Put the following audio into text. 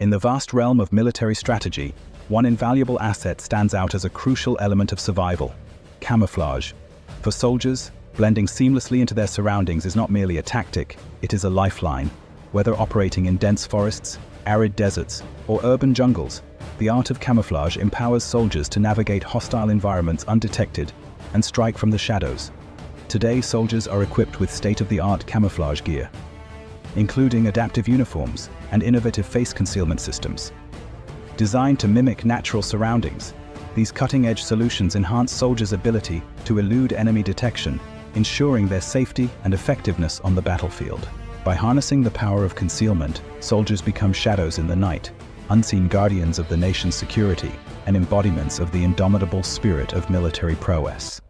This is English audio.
In the vast realm of military strategy, one invaluable asset stands out as a crucial element of survival: camouflage. For soldiers, blending seamlessly into their surroundings is not merely a tactic, it is a lifeline. Whether operating in dense forests, arid deserts, or urban jungles, the art of camouflage empowers soldiers to navigate hostile environments undetected and strike from the shadows. Today, soldiers are equipped with state-of-the-art camouflage gear, including adaptive uniforms and innovative face concealment systems. Designed to mimic natural surroundings, these cutting-edge solutions enhance soldiers' ability to elude enemy detection, ensuring their safety and effectiveness on the battlefield. By harnessing the power of concealment, soldiers become shadows in the night, unseen guardians of the nation's security and embodiments of the indomitable spirit of military prowess.